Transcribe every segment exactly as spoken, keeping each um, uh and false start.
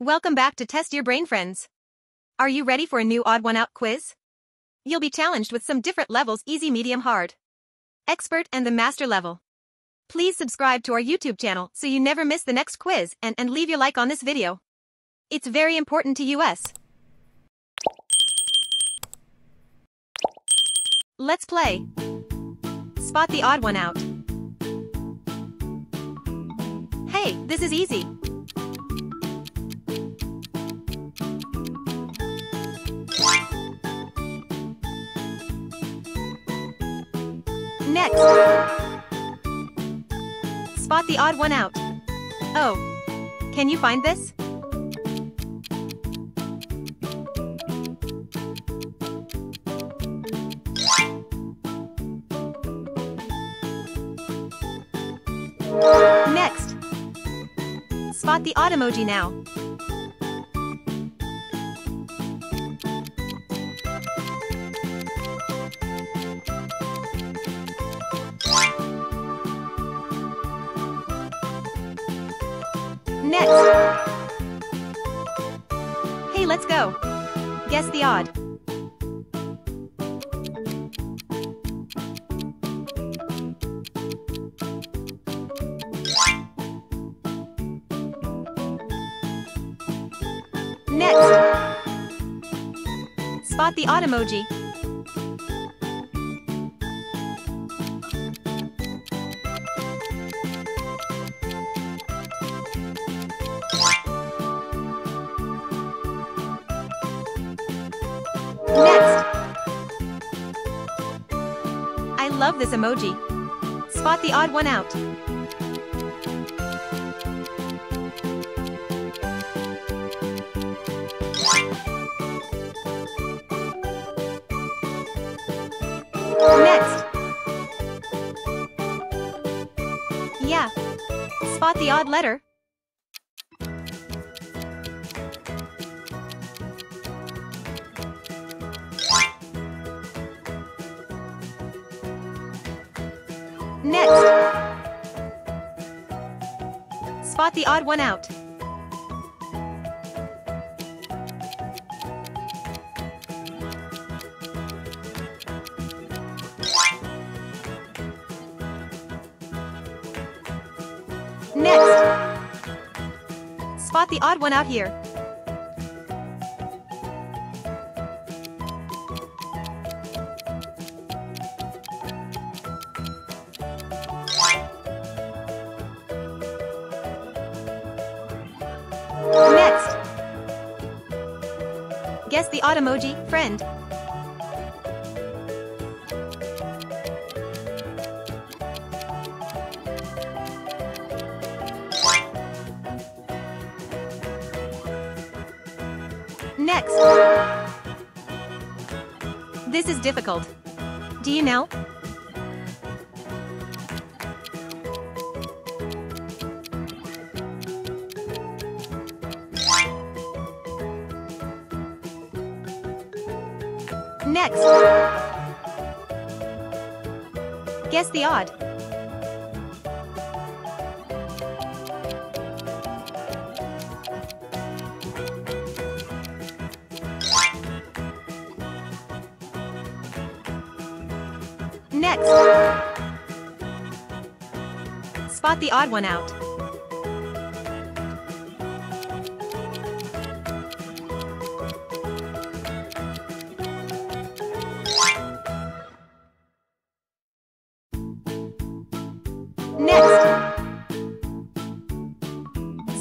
Welcome back to Test Your Brain, friends. Are you ready for a new odd one out quiz? You'll be challenged with some different levels: easy, medium, hard, expert, and the master level. Please subscribe to our YouTube channel so you never miss the next quiz and, and leave your like on this video. It's very important to us. Let's play. Spot the odd one out. Hey, this is easy. Next. Spot the odd one out. Oh, can you find this? Next. Spot the odd emoji now. Next. Hey, let's go. Guess the odd. Next. Spot the odd emoji. I love this emoji. Spot the odd one out. Next. Yeah. Spot the odd letter. Next. Spot the odd one out. Next. Spot the odd one out here. Next. Guess the odd emoji, friend. Next. This is difficult. Do you know? Next. Guess the odd. Next. Spot the odd one out. Next.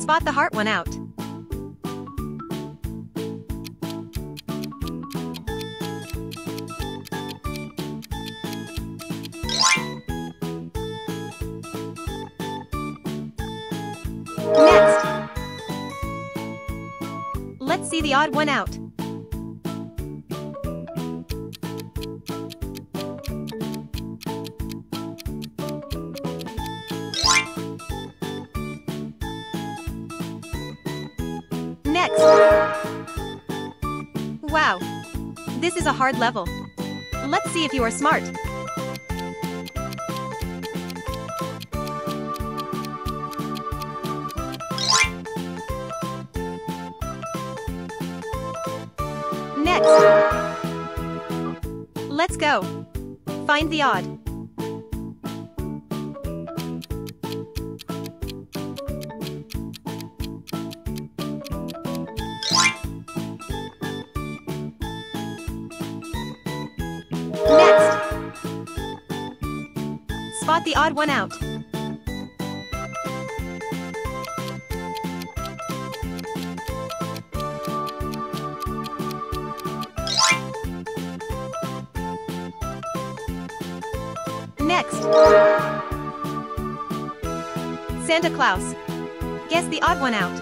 Spot the heart one out. Next. Let's see the odd one out. Next. Wow. This is a hard level. Let's see if you are smart. next. Let's go. Find the odd. Next. Spot the odd one out. Next. Santa Claus. Guess the odd one out.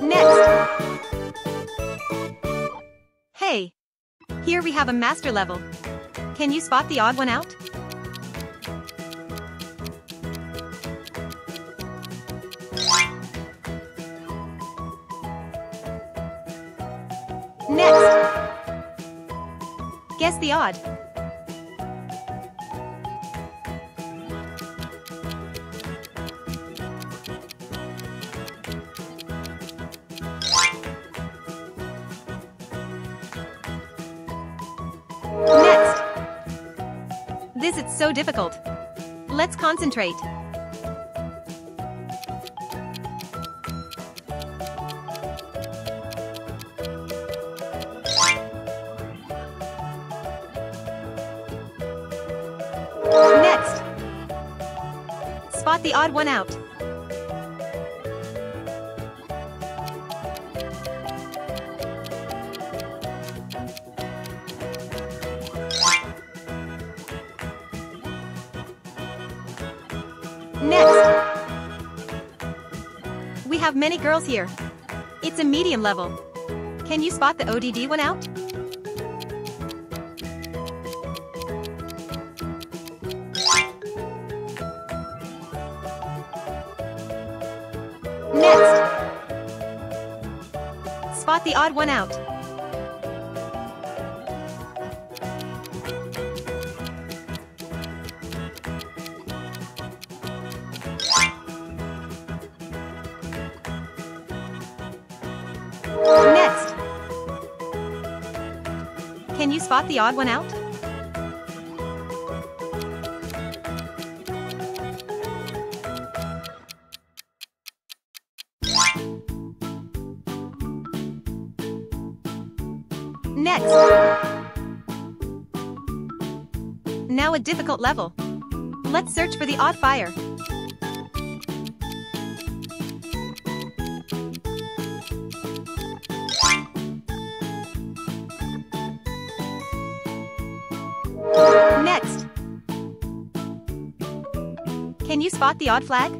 Next. Hey. Here we have a master level. Can you spot the odd one out? Next. Guess the odd. Next. This is so difficult. Let's concentrate. Next. Spot the odd one out. Next. We have many girls here. It's a medium level. Can you spot the odd one out? Next. Spot the odd one out. Next. Can you spot the odd one out? Next. Now a difficult level. Let's search for the odd fire. Next. Can you spot the odd flag?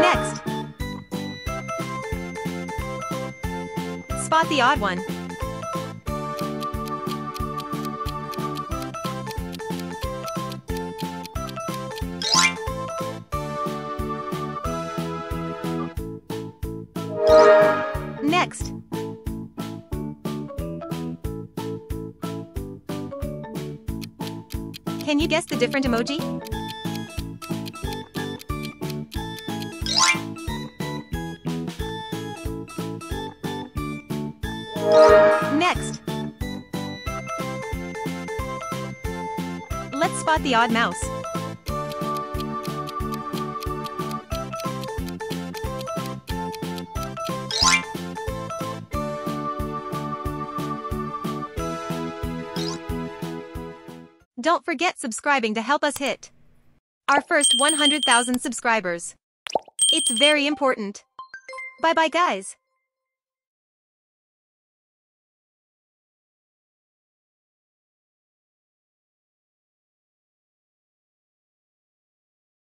Next. Spot the odd one. Next. Can you guess the different emoji? Next. Let's spot the odd mouse. Don't forget subscribing to help us hit our first one hundred thousand subscribers. It's very important. Bye bye, guys.